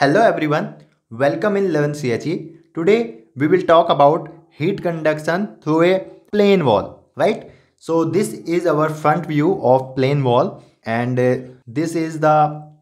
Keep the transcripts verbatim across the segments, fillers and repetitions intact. Hello everyone, welcome in LearnCHE. Today we will talk about heat conduction through a plane wall, right? So this is our front view of plane wall, and uh, this is the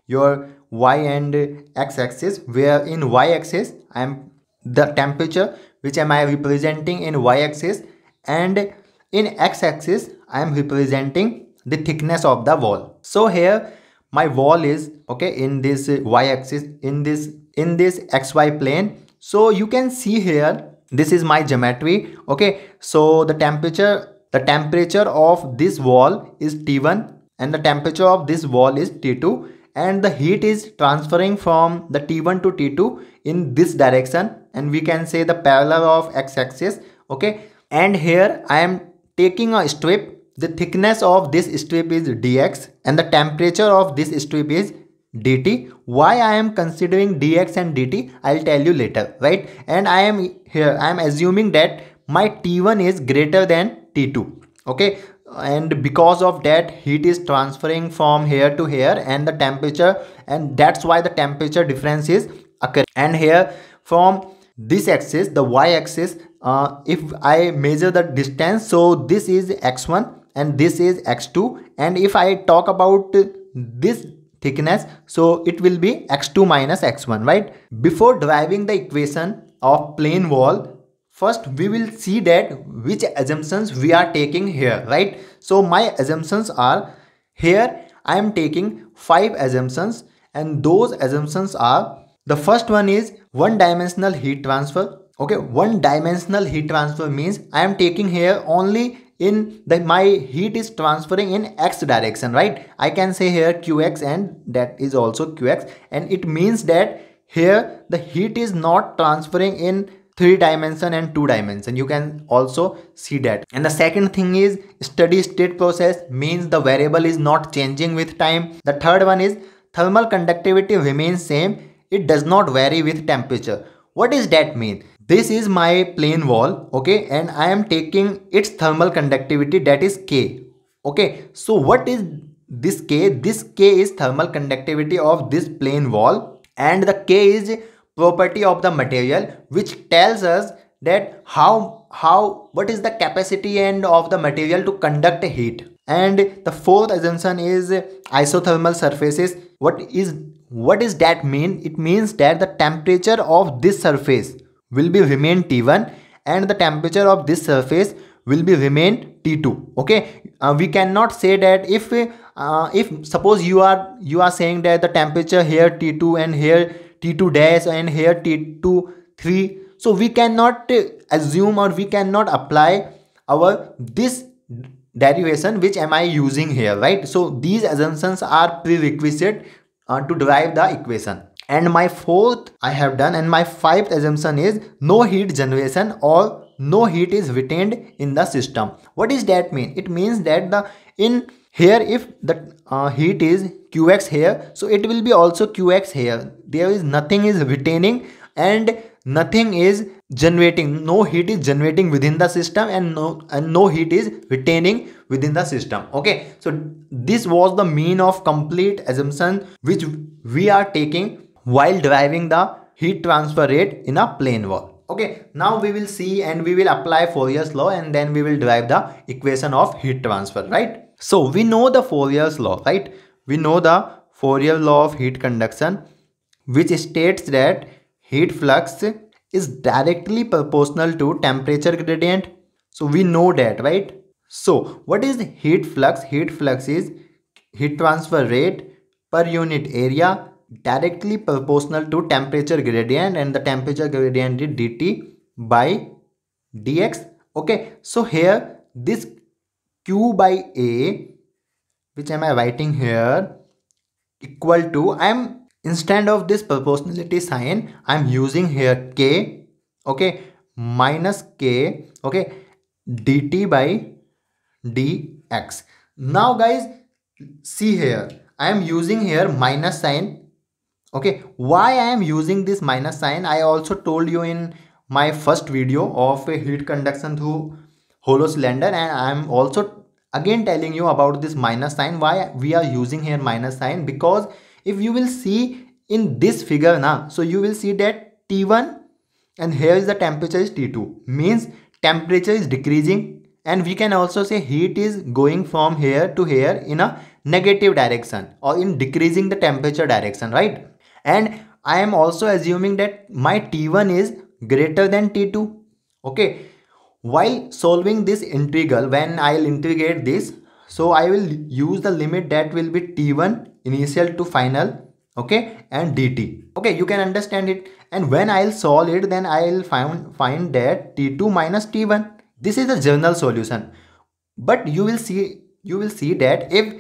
your y and x axis, where in y axis I am the temperature which am I representing in y axis, and in x axis I am representing the thickness of the wall. So here my wall is okay in this y-axis, in this in this xy plane. So you can see here, this is my geometry. Okay, so the temperature the temperature of this wall is T one and the temperature of this wall is T two, and the heat is transferring from the T one to T two in this direction, and we can say the parallel of x-axis. Okay, and here I am taking a strip. The thickness of this strip is dx and the temperature of this strip is dt. Why I am considering dx and dt, I'll tell you later, right? And I am here, I am assuming that my T one is greater than T two, okay? And because of that, heat is transferring from here to here, and the temperature, and that's why the temperature difference is occurring. And here from this axis, the y-axis, uh, if I measure the distance, so this is x one. And this is x two, and if I talk about this thickness, so it will be x two minus x one, right? Before deriving the equation of plane wall, first we will see that which assumptions we are taking here, right? So my assumptions are, here I am taking five assumptions, and those assumptions are, the first one is one dimensional heat transfer. Okay, one dimensional heat transfer means I am taking here only in the my heat is transferring in x direction, right? I can say here qx, and that is also qx, and it means that here the heat is not transferring in three dimension and two dimension. You can also see that. And the second thing is steady state process, means the variable is not changing with time. The third one is thermal conductivity remains same, it does not vary with temperature. What does that mean? This is my plane wall, okay, and I am taking its thermal conductivity, that is K, okay. So what is this K? This K is thermal conductivity of this plane wall, and the K is property of the material, which tells us that how, how, what is the capacity and of the material to conduct heat. And the fourth assumption is isothermal surfaces. What is, what does that mean? It means that the temperature of this surface will be remain T one and the temperature of this surface will be remain T two, okay. Uh, we cannot say that if uh, if suppose you are you are saying that the temperature here T two and here T two dash and here T two three, so we cannot assume or we cannot apply our this derivation which am I using here, right? So these assumptions are prerequisite uh, to derive the equation. And my fourth I have done, and my fifth assumption is no heat generation or no heat is retained in the system. What does that mean? It means that the in here if the uh, heat is Qx here, so it will be also Qx here. There is nothing is retaining and nothing is generating. No heat is generating within the system, and no and no heat is retaining within the system. Okay, so this was the mean of complete assumption which we are taking while deriving the heat transfer rate in a plane wall. Okay, now we will see and we will apply Fourier's law, and then we will derive the equation of heat transfer, right? So we know the Fourier's law, right? We know the Fourier law of heat conduction, which states that heat flux is directly proportional to temperature gradient. So we know that, right? So what is heat flux? Heat flux is heat transfer rate per unit area directly proportional to temperature gradient, and the temperature gradient is dt by dx. Okay, so here this q by a, which am I writing here, equal to, I am instead of this proportionality sign, I am using here k, okay, minus k, okay, dt by dx. Now guys, see here, I am using here minus sign. Okay, why I am using this minus sign? I also told you in my first video of a heat conduction through hollow cylinder, and I am also again telling you about this minus sign. Why we are using here minus sign? Because if you will see in this figure now, so you will see that T one and here is the temperature is T two, means temperature is decreasing, and we can also say heat is going from here to here in a negative direction or in decreasing the temperature direction, right? And I am also assuming that my T one is greater than T two. Okay, while solving this integral, when I'll integrate this, so I will use the limit that will be T one initial to final, okay, and dt. Okay, you can understand it. And when I'll solve it, then I'll find find that T two minus T one. This is the general solution, but you will see you will see that if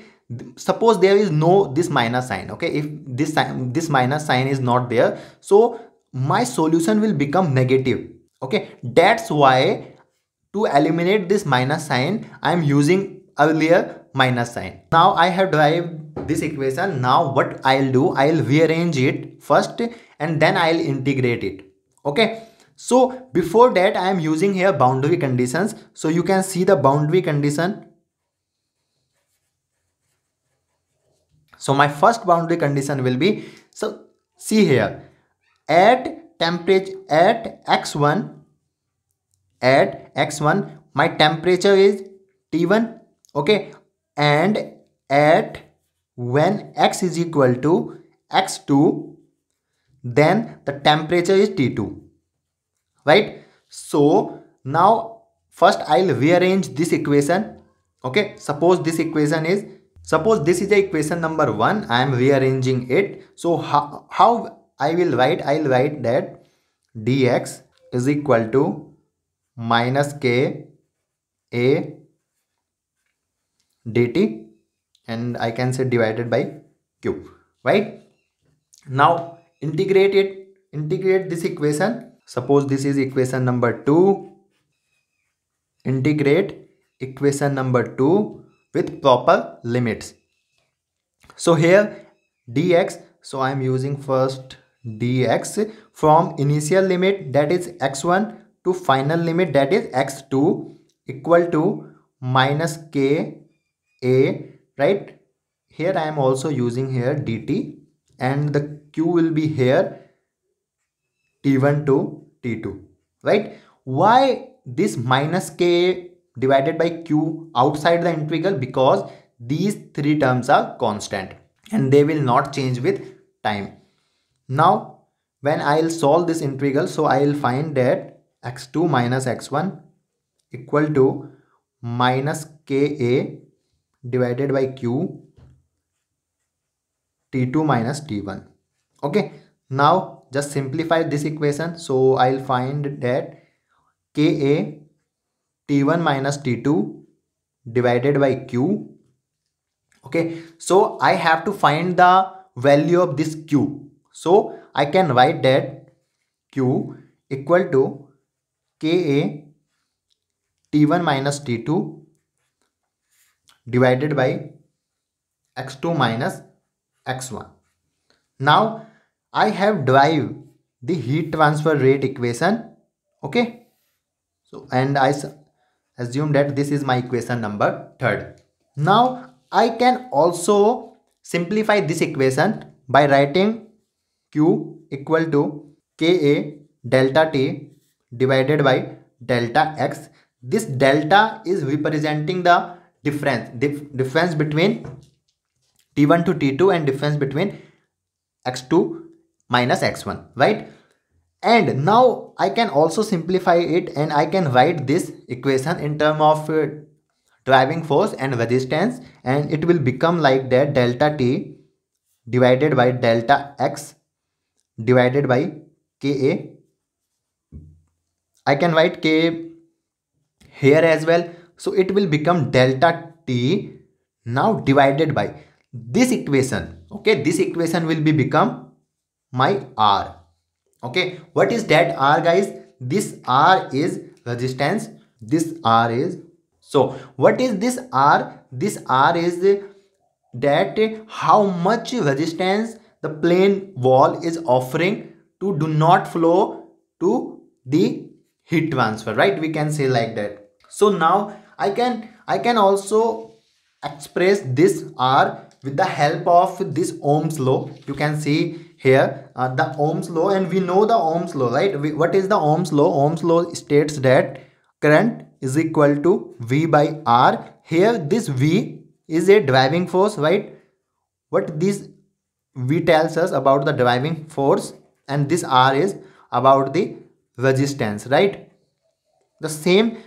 suppose there is no this minus sign, okay, if this sign, this minus sign is not there, so my solution will become negative. Okay, that's why to eliminate this minus sign, I am using earlier minus sign. Now I have derived this equation. Now what I'll do, I'll rearrange it first and then I'll integrate it. Okay, so before that I am using here boundary conditions. So you can see the boundary condition. So my first boundary condition will be, so see here, at temperature at x one, at x one my temperature is T one, okay, and at when x is equal to x two, then the temperature is T two, right? So now first I'll rearrange this equation. Okay, suppose this equation is suppose this is the equation number one, I am rearranging it. So how, how I will write, I'll write that dx is equal to minus k a dt, and I can say divided by q, right? Now integrate it, integrate this equation. Suppose this is equation number two, integrate equation number two with proper limits. So here dx, so I am using first dx from initial limit that is x one to final limit that is x two equal to minus k a, right? Here I am also using here dt, and the q will be here T one to T two, right? Why this minus k divided by q outside the integral? Because these three terms are constant and they will not change with time. Now when I'll solve this integral, so I'll find that x two minus x one equal to minus ka divided by q T two minus T one. Okay, now just simplify this equation, so I'll find that ka T one minus T two divided by q. Okay, so I have to find the value of this q. So I can write that q equal to ka T one minus T two divided by x two minus x one. Now I have derived the heat transfer rate equation. Okay, so and I assume that this is my equation number third. Now I can also simplify this equation by writing q equal to ka delta t divided by delta x. This delta is representing the difference dif difference between T one to T two and difference between x two minus x one, right? And now I can also simplify it, and I can write this equation in terms of uh, driving force and resistance, and it will become like that delta t divided by delta x divided by ka. I can write ka here as well, so it will become delta t now divided by this equation. Okay, this equation will be become my R. Okay, what is that R, guys? This R is resistance, this R is, so what is this R? This R is that how much resistance the plane wall is offering to do not flow to the heat transfer, right? We can say like that. So now I can I can also express this R with the help of this Ohm's law. You can see here uh, the Ohm's law, and we know the Ohm's law, right? We, what is the Ohm's law? Ohm's law states that current is equal to V by R. Here this V is a driving force, right? What this V tells us about the driving force, and this R is about the resistance, right? The same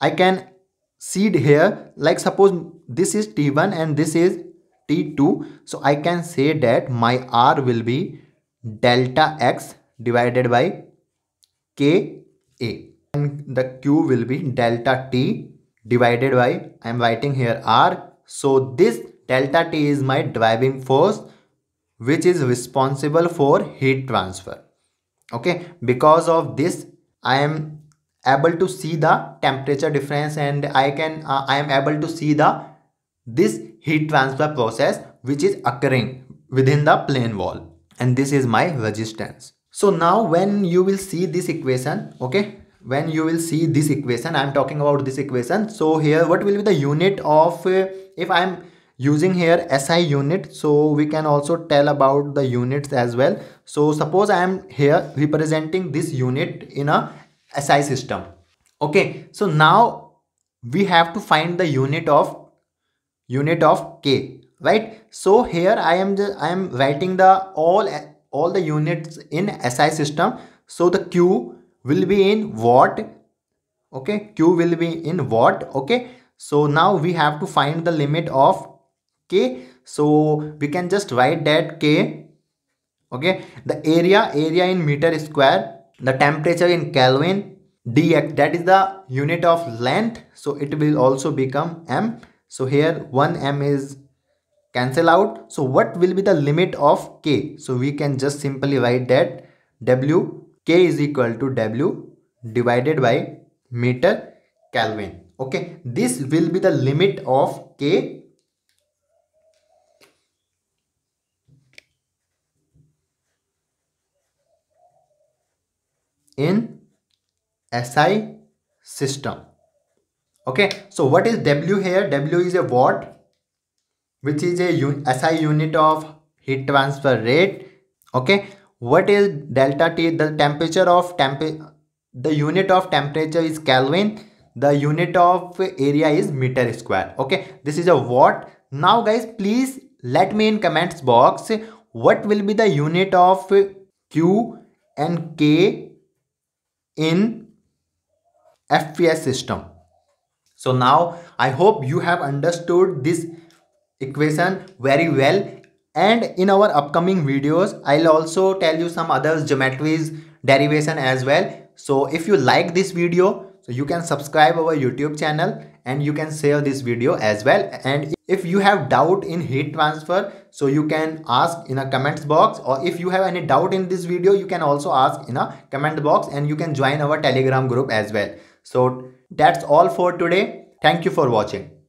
I can seed here, like suppose this is T one and this is T two, so I can say that my R will be delta X divided by K A, and the Q will be delta T divided by, I am writing here R. So this delta T is my driving force, which is responsible for heat transfer. Okay, because of this I am able to see the temperature difference, and I can uh, I am able to see the this heat transfer process which is occurring within the plane wall, and this is my resistance. So now when you will see this equation, okay, when you will see this equation, I am talking about this equation. So here what will be the unit of, uh, if I am using here S I unit, so we can also tell about the units as well. So suppose I am here representing this unit in a S I system. Okay, so now we have to find the unit of unit of K, right? So here I am just, I am writing the all all the units in S I system. So the Q will be in watt. Okay, Q will be in watt. Okay, so now we have to find the limit of K, so we can just write that K, okay, the area area in meter square, the temperature in Kelvin, dx, that is the unit of length, so it will also become m. So here one m is cancel out, so what will be the limit of K? So we can just simply write that W, K is equal to W divided by meter Kelvin. Okay, this will be the limit of K. in S I system. Okay, so what is W here? W is a watt, which is a un S I unit of heat transfer rate. Okay, what is delta T? The temperature of temp the unit of temperature is Kelvin, the unit of area is meter square. Okay, this is a watt. Now guys, please let me in comments box what will be the unit of Q and K in F P S system. So now I hope you have understood this equation very well, and in our upcoming videos I'll also tell you some other geometries, derivation as well. So if you like this video, so you can subscribe our YouTube channel, and you can share this video as well. And if you have doubt in heat transfer, so you can ask in a comments box, or if you have any doubt in this video, you can also ask in a comment box, and you can join our Telegram group as well. So that's all for today. Thank you for watching.